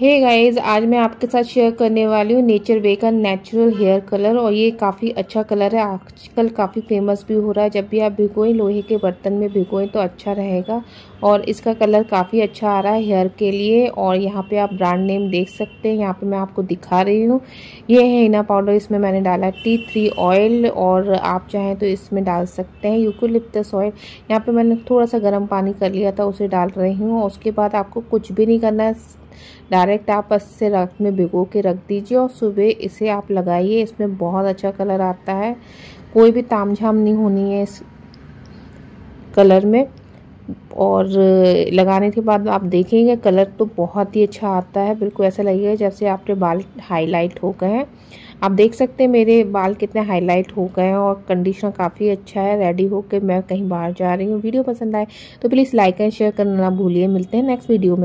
Hey guys, आज मैं आपके साथ शेयर करने वाली हूँ नेचर वे का नेचुरल हेयर कलर। और ये काफ़ी अच्छा कलर है, आजकल काफ़ी फेमस भी हो रहा है। जब भी आप भिगोएं, लोहे के बर्तन में भिगोएं तो अच्छा रहेगा। और इसका कलर काफ़ी अच्छा आ रहा है हेयर के लिए। और यहाँ पे आप ब्रांड नेम देख सकते हैं, यहाँ पे मैं आपको दिखा रही हूँ। ये है हिना पाउडर, इसमें मैंने डाला T3 ऑयल, और आप चाहें तो इसमें डाल सकते हैं यूकोलिप्टस ऑयल। यहाँ पर मैंने थोड़ा सा गर्म पानी कर लिया था, उसे डाल रही हूँ। उसके बाद आपको कुछ भी नहीं करना है, डायरेक्ट आप इससे रात में भिगो के रख दीजिए और सुबह इसे आप लगाइए। इसमें बहुत अच्छा कलर आता है, कोई भी तामझाम नहीं होनी है इस कलर में। और लगाने के बाद आप देखेंगे कलर तो बहुत ही अच्छा आता है, बिल्कुल ऐसा लगेगा जैसे आपके बाल हाईलाइट हो गए हैं। आप देख सकते हैं मेरे बाल कितने हाईलाइट हो गए हैं। और कंडीशनर काफ़ी अच्छा है। रेडी होके मैं कहीं बाहर जा रही हूँ। वीडियो पसंद आए तो प्लीज़ लाइक एंड शेयर करना ना भूलिए। मिलते हैं नेक्स्ट वीडियो में।